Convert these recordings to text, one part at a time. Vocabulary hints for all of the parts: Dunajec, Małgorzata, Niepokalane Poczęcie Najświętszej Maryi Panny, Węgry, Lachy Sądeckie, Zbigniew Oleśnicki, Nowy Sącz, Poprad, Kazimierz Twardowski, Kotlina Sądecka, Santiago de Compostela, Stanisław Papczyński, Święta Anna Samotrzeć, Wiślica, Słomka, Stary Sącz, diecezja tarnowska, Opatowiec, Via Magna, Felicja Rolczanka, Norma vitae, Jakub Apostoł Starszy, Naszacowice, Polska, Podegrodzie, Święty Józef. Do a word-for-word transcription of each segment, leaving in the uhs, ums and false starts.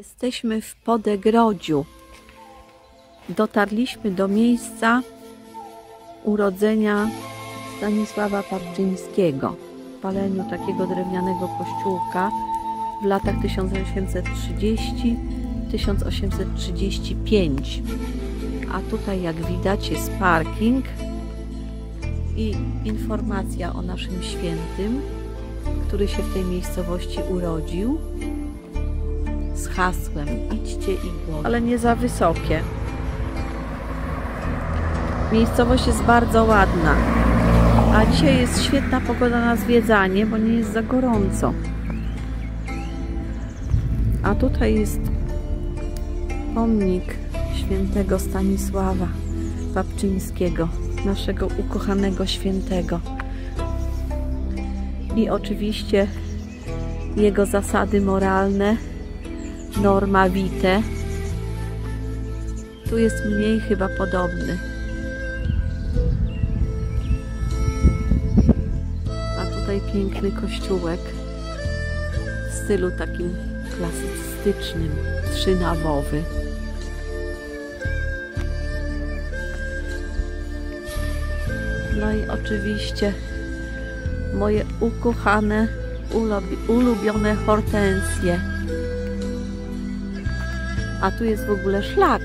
Jesteśmy w Podegrodziu. Dotarliśmy do miejsca urodzenia Stanisława Papczyńskiego w paleniu takiego drewnianego kościółka w latach tysiąc osiemset trzydziesty do tysiąc osiemset trzydziestego piątego. A tutaj, jak widać, jest parking i informacja o naszym świętym, który się w tej miejscowości urodził, z hasłem idźcie i głos, ale nie za wysokie. Miejscowość jest bardzo ładna, a dzisiaj jest świetna pogoda na zwiedzanie, bo nie jest za gorąco. A tutaj jest pomnik świętego Stanisława Papczyńskiego, naszego ukochanego świętego. I oczywiście jego zasady moralne, Norma vitae. Tu jest mniej chyba podobny. A tutaj piękny kościółek w stylu takim klasycznym, trzynawowy. No i oczywiście moje ukochane, ulubione hortensje. A tu jest w ogóle szlak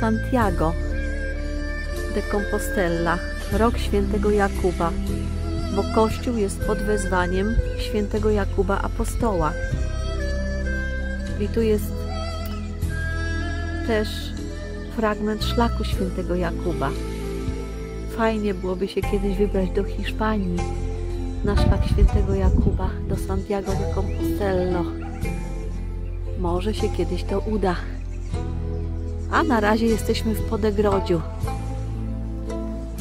Santiago de Compostela, rok świętego Jakuba, bo kościół jest pod wezwaniem świętego Jakuba Apostoła. I tu jest też fragment szlaku świętego Jakuba. Fajnie byłoby się kiedyś wybrać do Hiszpanii na szlak świętego Jakuba, do Santiago de Compostela. Może się kiedyś to uda. A na razie jesteśmy w Podegrodziu.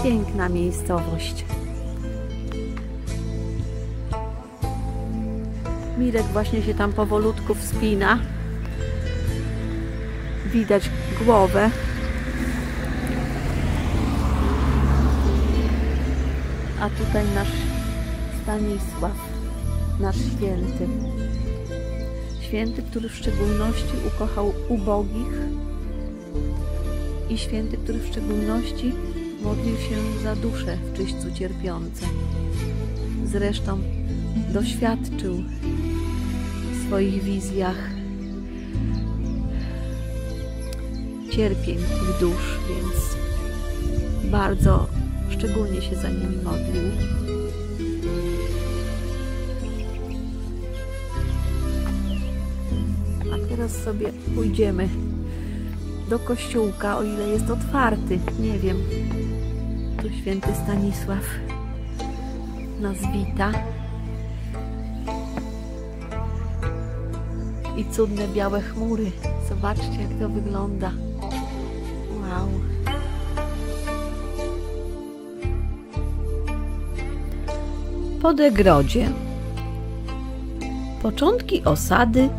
Piękna miejscowość. Mirek właśnie się tam powolutku wspina. Widać głowę. A tutaj nasz Stanisław, nasz święty. Święty, który w szczególności ukochał ubogich i święty, który w szczególności modlił się za dusze w czyśćcu cierpiące. Zresztą doświadczył w swoich wizjach cierpień tych dusz, więc bardzo szczególnie się za nimi modlił. A teraz sobie pójdziemy do kościółka, o ile jest otwarty. Nie wiem. Tu święty Stanisław nas wita. I cudne białe chmury. Zobaczcie, jak to wygląda. Wow. Podegrodzie. Początki osady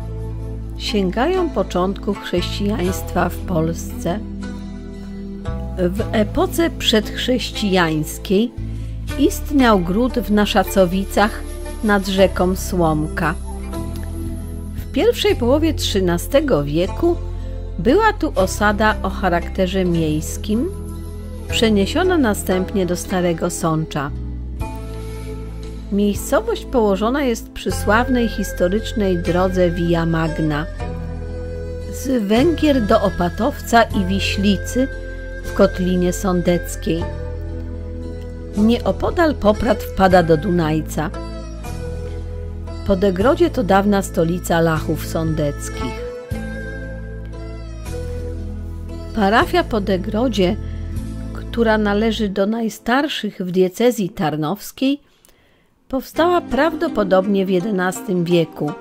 sięgają początków chrześcijaństwa w Polsce. W epoce przedchrześcijańskiej istniał gród w Naszacowicach nad rzeką Słomka. W pierwszej połowie trzynastego wieku była tu osada o charakterze miejskim, przeniesiona następnie do Starego Sącza. Miejscowość położona jest przy sławnej historycznej drodze Via Magna. Z Węgier do Opatowca i Wiślicy w Kotlinie Sądeckiej. Nieopodal Poprad wpada do Dunajca. Podegrodzie to dawna stolica Lachów Sądeckich. Parafia Podegrodzie, która należy do najstarszych w diecezji tarnowskiej, powstała prawdopodobnie w jedenastym wieku.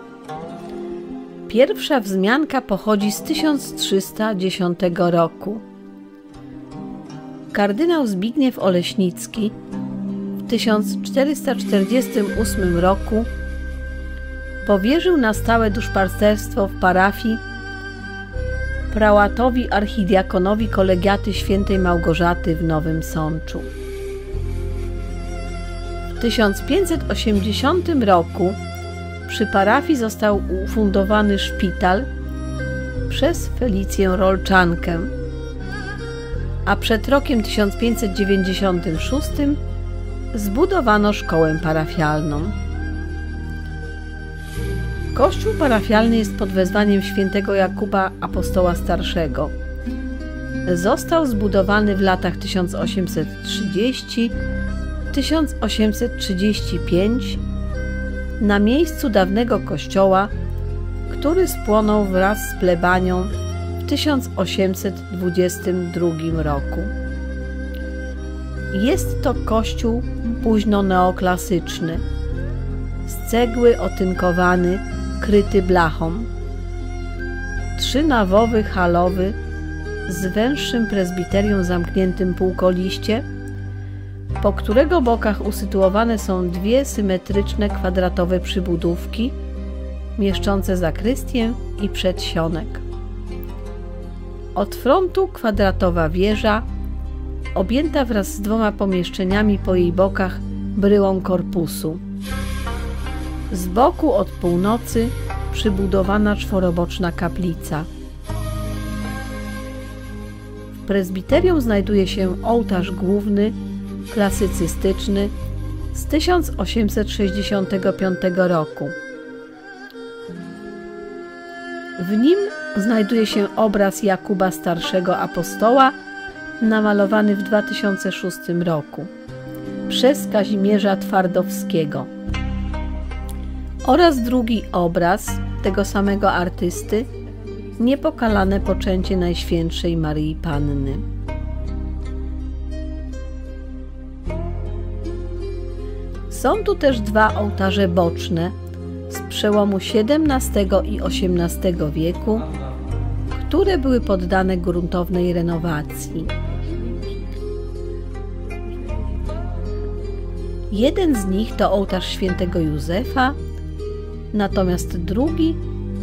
Pierwsza wzmianka pochodzi z tysiąc trzysta dziesiątego roku. Kardynał Zbigniew Oleśnicki w tysiąc czterysta czterdziestym ósmym roku powierzył na stałe duszpasterstwo w parafii prałatowi archidiakonowi kolegiaty świętej Małgorzaty w Nowym Sączu. W tysiąc pięćset osiemdziesiątym roku przy parafii został ufundowany szpital przez Felicję Rolczankę, a przed rokiem tysiąc pięćset dziewięćdziesiątym szóstym zbudowano szkołę parafialną. Kościół parafialny jest pod wezwaniem świętego Jakuba Apostoła Starszego. Został zbudowany w latach tysiąc osiemset trzydziestym do tysiąc osiemset trzydziestego piątego na miejscu dawnego kościoła, który spłonął wraz z plebanią w tysiąc osiemset dwudziestym drugim roku. Jest to kościół późno neoklasyczny, z cegły otynkowany, kryty blachą, trzynawowy, halowy, z węższym prezbiterium zamkniętym półkoliście, po którego bokach usytuowane są dwie symetryczne kwadratowe przybudówki mieszczące zakrystię i przedsionek. Od frontu kwadratowa wieża, objęta wraz z dwoma pomieszczeniami po jej bokach bryłą korpusu. Z boku od północy przybudowana czworoboczna kaplica. W prezbiterium znajduje się ołtarz główny, klasycystyczny z tysiąc osiemset sześćdziesiątego piątego roku. W nim znajduje się obraz Jakuba Starszego Apostoła, namalowany w dwa tysiące szóstym roku przez Kazimierza Twardowskiego, oraz drugi obraz tego samego artysty, Niepokalane Poczęcie Najświętszej Maryi Panny. Są tu też dwa ołtarze boczne z przełomu siedemnastego i osiemnastego wieku, które były poddane gruntownej renowacji. Jeden z nich to ołtarz Świętego Józefa, natomiast drugi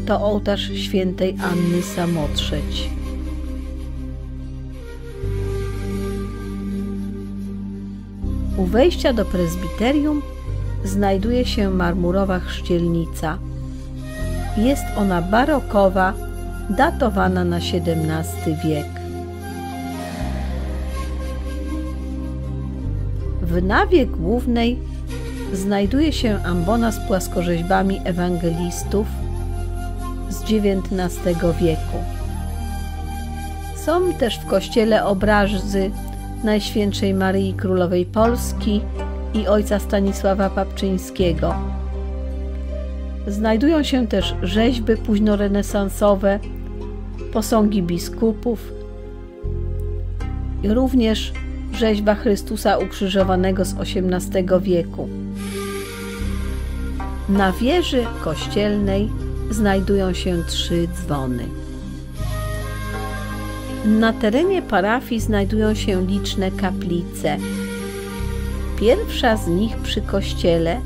to ołtarz Świętej Anny Samotrzeć. U wejścia do prezbiterium znajduje się marmurowa chrzcielnica. Jest ona barokowa, datowana na siedemnasty wiek. W nawie głównej znajduje się ambona z płaskorzeźbami ewangelistów z dziewiętnastego wieku. Są też w kościele obrazy Najświętszej Maryi Królowej Polski i ojca Stanisława Papczyńskiego. Znajdują się też rzeźby późnorenesansowe, posągi biskupów, również rzeźba Chrystusa ukrzyżowanego z osiemnastego wieku. Na wieży kościelnej znajdują się trzy dzwony. Na terenie parafii znajdują się liczne kaplice. Pierwsza z nich przy kościele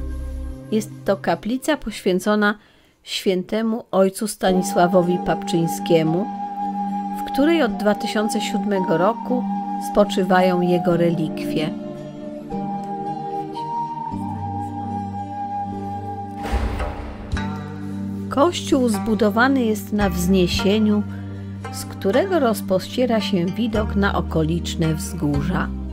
jest to kaplica poświęcona świętemu ojcu Stanisławowi Papczyńskiemu, w której od dwa tysiące siódmego roku spoczywają jego relikwie. Kościół zbudowany jest na wzniesieniu, z którego rozpościera się widok na okoliczne wzgórza.